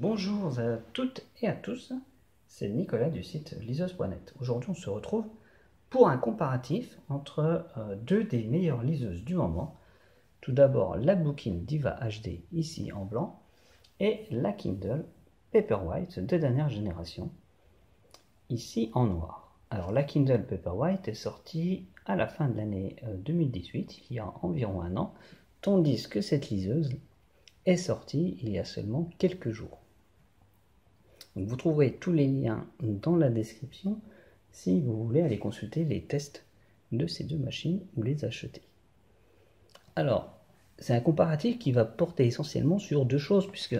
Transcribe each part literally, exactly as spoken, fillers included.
Bonjour à toutes et à tous, c'est Nicolas du site Liseuse point net. Aujourd'hui on se retrouve pour un comparatif entre euh, deux des meilleures liseuses du moment. Tout d'abord la Bookeen Diva H D ici en blanc et la Kindle Paperwhite de dernière génération ici en noir. Alors la Kindle Paperwhite est sortie à la fin de l'année deux mille dix-huit, il y a environ un an, tandis que cette liseuse est sortie il y a seulement quelques jours. Donc vous trouverez tous les liens dans la description si vous voulez aller consulter les tests de ces deux machines ou les acheter. Alors, c'est un comparatif qui va porter essentiellement sur deux choses, puisque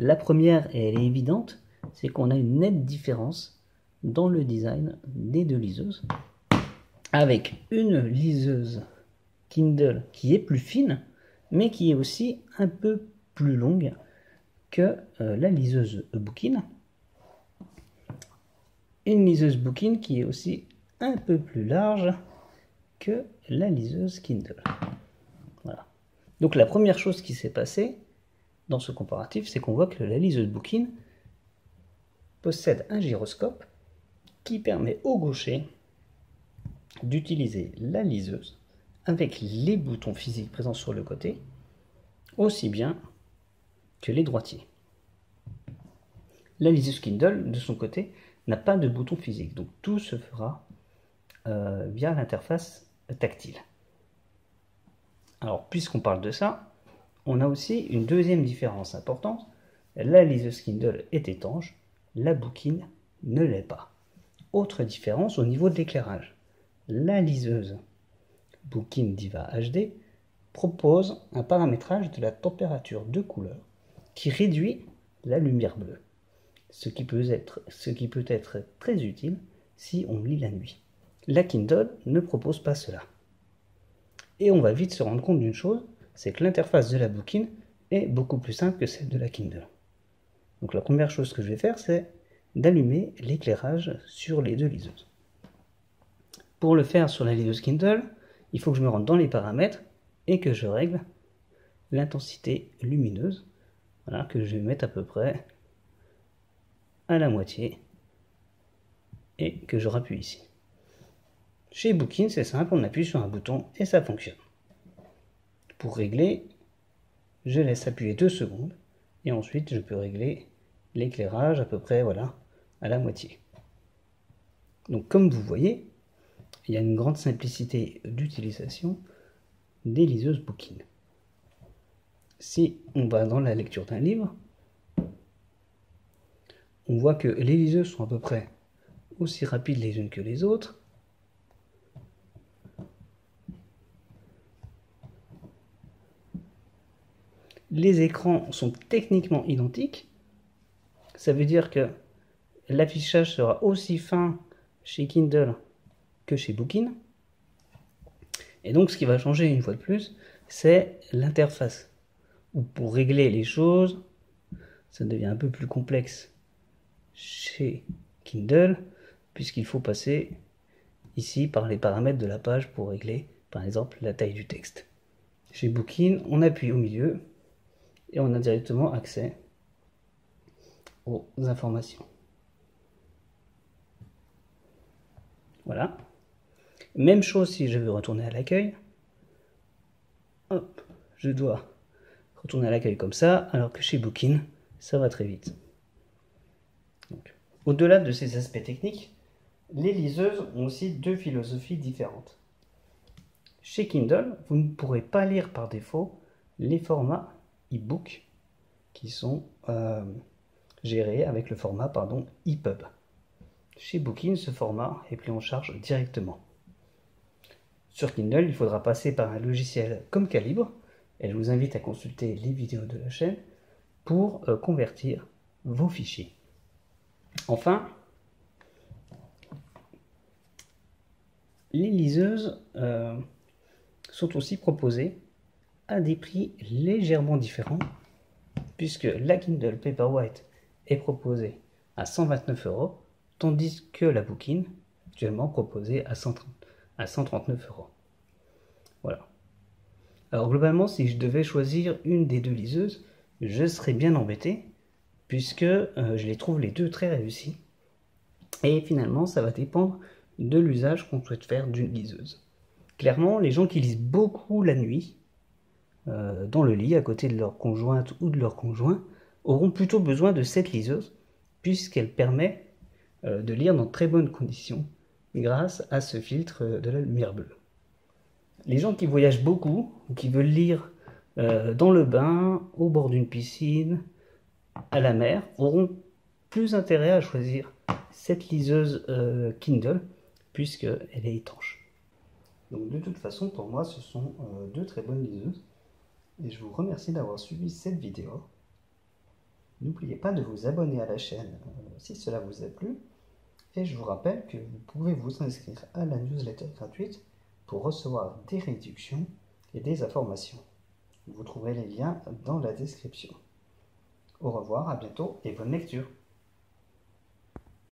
la première, et elle est évidente, c'est qu'on a une nette différence dans le design des deux liseuses, avec une liseuse Kindle qui est plus fine, mais qui est aussi un peu plus longue que euh, la liseuse Bookeen. Une liseuse Bookeen qui est aussi un peu plus large que la liseuse Kindle. Voilà. Donc la première chose qui s'est passée dans ce comparatif, c'est qu'on voit que la liseuse Bookeen possède un gyroscope qui permet au gaucher d'utiliser la liseuse avec les boutons physiques présents sur le côté, aussi bien que les droitiers. La liseuse Kindle, de son côté, n'a pas de bouton physique, donc tout se fera euh, via l'interface tactile. Alors, puisqu'on parle de ça, on a aussi une deuxième différence importante. La liseuse Kindle est étanche, la Bookeen ne l'est pas. Autre différence au niveau de l'éclairage. La liseuse Bookeen Diva H D propose un paramétrage de la température de couleur qui réduit la lumière bleue, ce qui peut être, ce qui peut être très utile si on lit la nuit. La Kindle ne propose pas cela. Et on va vite se rendre compte d'une chose, c'est que l'interface de la Bookeen est beaucoup plus simple que celle de la Kindle. Donc la première chose que je vais faire, c'est d'allumer l'éclairage sur les deux liseuses. Pour le faire sur la liseuse Kindle, il faut que je me rende dans les paramètres et que je règle l'intensité lumineuse, voilà, que je vais mettre à peu près à la moitié et que je rappuie ici. Chez Bookeen, c'est simple, on appuie sur un bouton et ça fonctionne. Pour régler, je laisse appuyer deux secondes et ensuite je peux régler l'éclairage à peu près, voilà, à la moitié. Donc comme vous voyez, il y a une grande simplicité d'utilisation des liseuses Bookeen. Si on va dans la lecture d'un livre, on voit que les liseuses sont à peu près aussi rapides les unes que les autres. Les écrans sont techniquement identiques. Ça veut dire que l'affichage sera aussi fin chez Kindle que chez Bookeen. Et donc ce qui va changer une fois de plus, c'est l'interface. Ou pour régler les choses, ça devient un peu plus complexe chez Kindle, puisqu'il faut passer ici par les paramètres de la page pour régler par exemple la taille du texte. Chez Bookeen, on appuie au milieu et on a directement accès aux informations. Voilà. Même chose si je veux retourner à l'accueil. Hop, je dois retourner à l'accueil comme ça, alors que chez Bookeen, ça va très vite. Au-delà de ces aspects techniques, les liseuses ont aussi deux philosophies différentes. Chez Kindle, vous ne pourrez pas lire par défaut les formats e-book qui sont euh, gérés avec le format pardon e-pub. Chez Bookeen, ce format est pris en charge directement. Sur Kindle, il faudra passer par un logiciel comme Calibre, et je vous invite à consulter les vidéos de la chaîne pour euh, convertir vos fichiers. Enfin, les liseuses euh, sont aussi proposées à des prix légèrement différents, puisque la Kindle Paperwhite est proposée à cent vingt-neuf euros, tandis que la Bookeen actuellement proposée à cent trente, à cent trente-neuf euros. Voilà. Alors globalement, si je devais choisir une des deux liseuses, je serais bien embêté, puisque euh, je les trouve les deux très réussis. Et finalement, ça va dépendre de l'usage qu'on souhaite faire d'une liseuse. Clairement, les gens qui lisent beaucoup la nuit, euh, dans le lit, à côté de leur conjointe ou de leur conjoint, auront plutôt besoin de cette liseuse, puisqu'elle permet euh, de lire dans de très bonnes conditions, grâce à ce filtre de la lumière bleue. Les gens qui voyagent beaucoup, ou qui veulent lire euh, dans le bain, au bord d'une piscine, à la mer, auront plus intérêt à choisir cette liseuse euh, Kindle, puisqu'elle est étanche. Donc de toute façon, pour moi, ce sont euh, deux très bonnes liseuses. Et je vous remercie d'avoir suivi cette vidéo. N'oubliez pas de vous abonner à la chaîne euh, si cela vous a plu. Et je vous rappelle que vous pouvez vous inscrire à la newsletter gratuite pour recevoir des réductions et des informations. Vous trouverez les liens dans la description. Au revoir, à bientôt et bonne lecture!